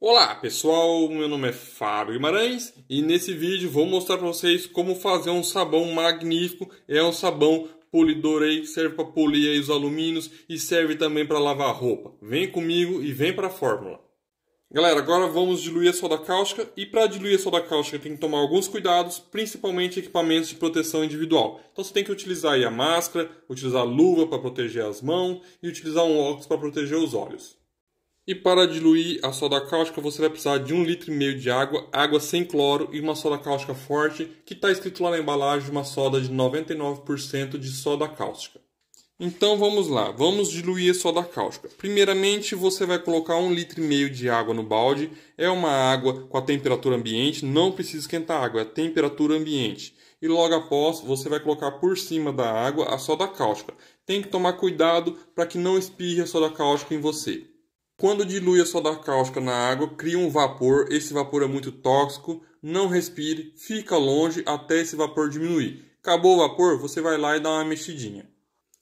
Olá pessoal, meu nome é Fábio Guimarães e nesse vídeo vou mostrar para vocês como fazer um sabão magnífico. É um sabão Polidorei, serve para polir aí os alumínios e serve também para lavar roupa. Vem comigo e vem para a fórmula. Galera, agora vamos diluir a soda cáustica e para diluir a soda cáustica tem que tomar alguns cuidados, principalmente equipamentos de proteção individual. Então você tem que utilizar aí a máscara, utilizar a luva para proteger as mãos e utilizar um óculos para proteger os olhos. E para diluir a soda cáustica, você vai precisar de 1,5 litro de água, água sem cloro e uma soda cáustica forte, que está escrito lá na embalagem, uma soda de 99% de soda cáustica. Então vamos lá, vamos diluir a soda cáustica. Primeiramente você vai colocar 1,5 litro de água no balde, é uma água com a temperatura ambiente, não precisa esquentar a água, é a temperatura ambiente. E logo após, você vai colocar por cima da água a soda cáustica. Tem que tomar cuidado para que não espirre a soda cáustica em você. Quando dilui a soda cáustica na água, cria um vapor, esse vapor é muito tóxico, não respire, fica longe até esse vapor diminuir. Acabou o vapor, você vai lá e dá uma mexidinha.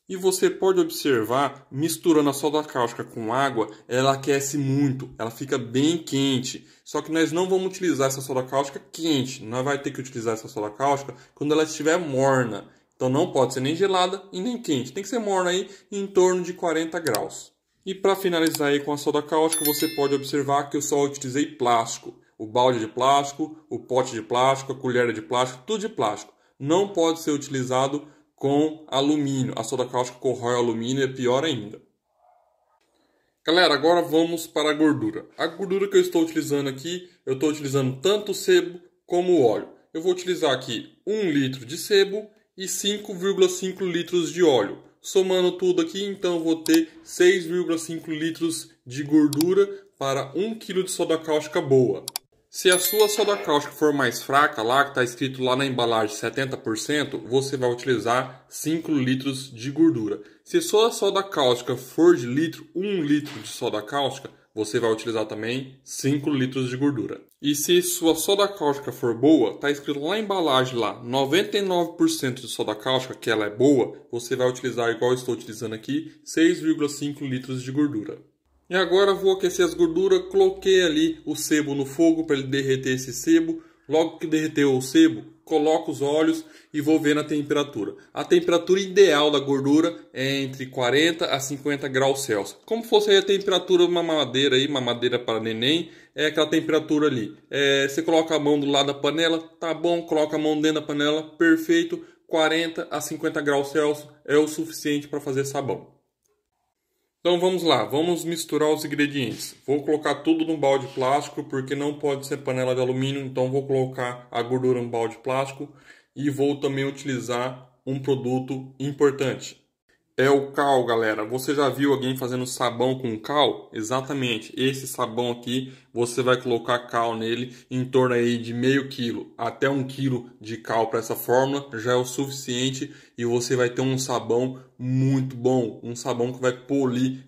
E você pode observar, misturando a soda cáustica com água, ela aquece muito, ela fica bem quente. Só que nós não vamos utilizar essa soda cáustica quente, nós vamos ter que utilizar essa soda cáustica quando ela estiver morna. Então não pode ser nem gelada e nem quente, tem que ser morna aí em torno de 40 graus. E para finalizar aí com a soda cáustica, você pode observar que eu só utilizei plástico. O balde de plástico, o pote de plástico, a colher de plástico, tudo de plástico. Não pode ser utilizado com alumínio. A soda cáustica corrói o alumínio e é pior ainda. Galera, agora vamos para a gordura. A gordura que eu estou utilizando aqui, eu estou utilizando tanto o sebo como o óleo. Eu vou utilizar aqui 1 litro de sebo e 5,5 litros de óleo. Somando tudo aqui, então eu vou ter 6,5 litros de gordura para 1 kg de soda cáustica boa. Se a sua soda cáustica for mais fraca, lá que está escrito lá na embalagem 70%, você vai utilizar 5 litros de gordura. Se a sua soda cáustica for de litro, 1 litro de soda cáustica, você vai utilizar também 5 litros de gordura. E se sua soda cáustica for boa, está escrito lá na embalagem, lá, 99% de soda cáustica, que ela é boa, você vai utilizar, igual eu estou utilizando aqui, 6,5 litros de gordura. E agora vou aquecer as gorduras, coloquei ali o sebo no fogo para ele derreter esse sebo. Logo que derreteu o sebo, coloco os óleos e vou ver na temperatura. A temperatura ideal da gordura é entre 40 a 50 graus Celsius. Como fosse aí a temperatura de uma mamadeira, aí, mamadeira para neném, é aquela temperatura ali. Você coloca a mão do lado da panela, tá bom, coloca a mão dentro da panela, perfeito. 40 a 50 graus Celsius é o suficiente para fazer sabão. Então vamos lá, vamos misturar os ingredientes. Vou colocar tudo no balde plástico, porque não pode ser panela de alumínio, então vou colocar a gordura no balde plástico e vou também utilizar um produto importante. É o cal, galera. Você já viu alguém fazendo sabão com cal? Exatamente, esse sabão aqui, você vai colocar cal nele em torno aí de meio quilo até 1 quilo de cal para essa fórmula, já é o suficiente e você vai ter um sabão muito bom, um sabão que vai polir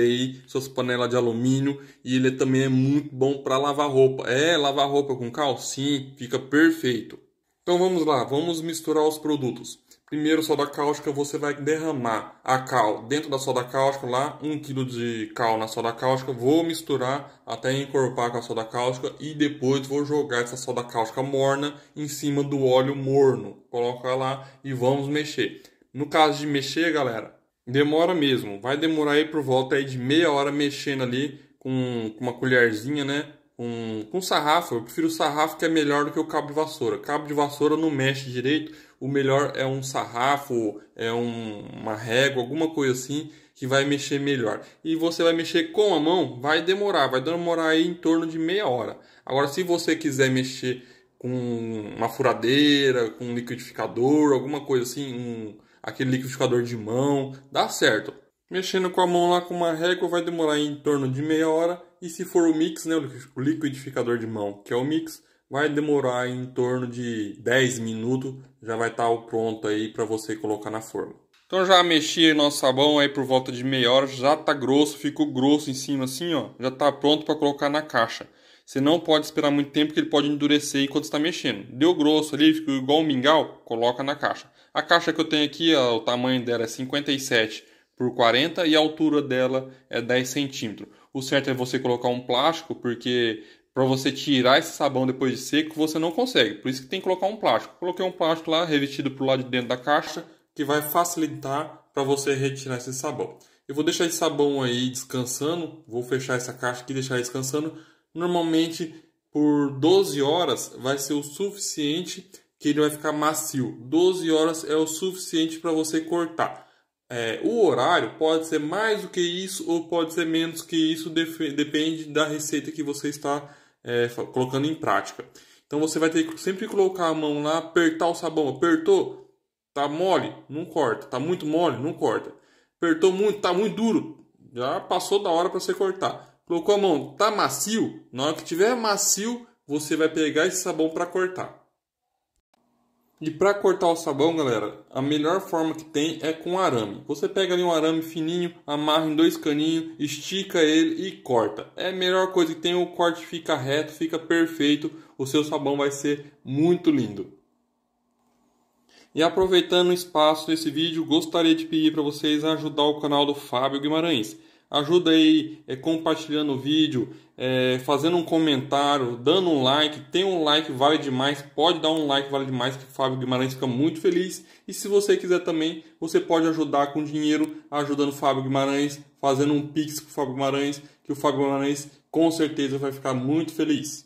aí suas panelas de alumínio e ele também é muito bom para lavar roupa. Lavar roupa com cal? Sim, fica perfeito. Então vamos lá, vamos misturar os produtos. Primeiro, soda cáustica, você vai derramar a cal dentro da soda cáustica, lá 1 kg de cal na soda cáustica, vou misturar até encorpar com a soda cáustica e depois vou jogar essa soda cáustica morna em cima do óleo morno. Coloca lá e vamos mexer. No caso de mexer, galera, demora mesmo, vai demorar aí por volta aí de meia hora mexendo ali com uma colherzinha, né? Com sarrafo, eu prefiro sarrafo que é melhor do que o cabo de vassoura. Cabo de vassoura não mexe direito, o melhor é um sarrafo, é uma régua, alguma coisa assim que vai mexer melhor. E você vai mexer com a mão, vai demorar aí em torno de meia hora. Agora, se você quiser mexer com uma furadeira, com um liquidificador, alguma coisa assim, aquele liquidificador de mão, dá certo. Mexendo com a mão lá com uma régua vai demorar em torno de meia hora. E se for o mix, né, o liquidificador de mão, que é o mix, vai demorar em torno de 10 minutos. Já vai estar pronto aí para você colocar na forma. Então já mexi o nosso sabão aí por volta de meia hora. Já tá grosso, ficou grosso em cima assim, ó. Já tá pronto para colocar na caixa. Você não pode esperar muito tempo porque ele pode endurecer enquanto está mexendo. Deu grosso ali, ficou igual um mingau, coloca na caixa. A caixa que eu tenho aqui, ó, o tamanho dela é 57 por 40 e a altura dela é 10 centímetros. O certo é você colocar um plástico, porque para você tirar esse sabão depois de seco, você não consegue. Por isso que tem que colocar um plástico. Coloquei um plástico lá, revestido por lá de dentro da caixa, que vai facilitar para você retirar esse sabão. Eu vou deixar esse sabão aí descansando, vou fechar essa caixa aqui e deixar descansando. Normalmente por 12 horas vai ser o suficiente, que ele vai ficar macio. 12 horas é o suficiente para você cortar. O horário pode ser mais do que isso ou pode ser menos que isso, depende da receita que você está colocando em prática. Então você vai ter que sempre colocar a mão lá, apertar o sabão. Apertou? Tá mole? Não corta. Tá muito mole? Não corta. Apertou muito? Tá muito duro? Já passou da hora para você cortar. Colocou a mão? Tá macio? Na hora que tiver macio, você vai pegar esse sabão para cortar. E para cortar o sabão, galera, a melhor forma que tem é com arame. Você pega ali um arame fininho, amarra em dois caninhos, estica ele e corta. É a melhor coisa que tem, o corte fica reto, fica perfeito, o seu sabão vai ser muito lindo. E aproveitando o espaço desse vídeo, gostaria de pedir para vocês ajudar o canal do Fábio Guimarães. Ajuda aí compartilhando o vídeo, fazendo um comentário, dando um like. Tem um like, vale demais. Pode dar um like, vale demais, que o Fábio Guimarães fica muito feliz. E se você quiser também, você pode ajudar com dinheiro, ajudando o Fábio Guimarães, fazendo um Pix com o Fábio Guimarães, que o Fábio Guimarães com certeza vai ficar muito feliz.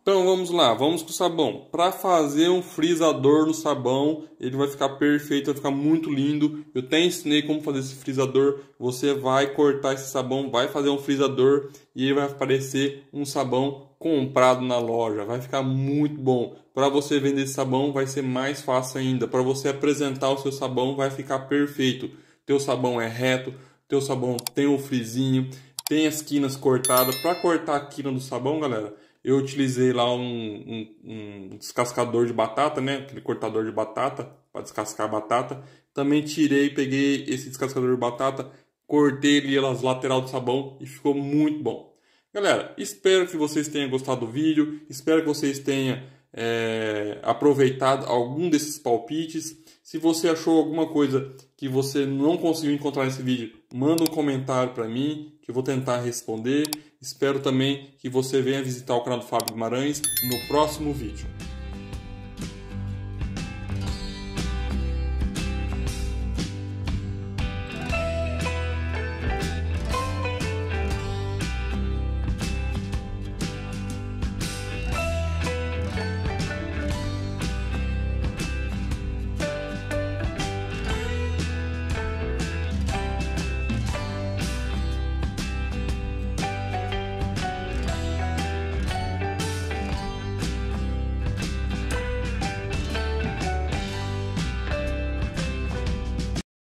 Então vamos lá, vamos com o sabão. Para fazer um frisador no sabão, ele vai ficar perfeito, vai ficar muito lindo. Eu até ensinei como fazer esse frisador. Você vai cortar esse sabão, vai fazer um frisador e ele vai aparecer um sabão comprado na loja. Vai ficar muito bom. Para você vender esse sabão vai ser mais fácil ainda. Para você apresentar o seu sabão vai ficar perfeito. Teu sabão é reto, teu sabão tem um frisinho, tem as quinas cortadas. Para cortar a quina do sabão, galera, eu utilizei lá um descascador de batata, né? Aquele cortador de batata para descascar a batata. Também tirei, peguei esse descascador de batata, cortei ele nas lateral do sabão e ficou muito bom. Galera, espero que vocês tenham gostado do vídeo. Espero que vocês tenham aproveitado algum desses palpites. Se você achou alguma coisa que você não conseguiu encontrar nesse vídeo, manda um comentário para mim, que eu vou tentar responder. Espero também que você venha visitar o canal do Fábio Guimarães no próximo vídeo.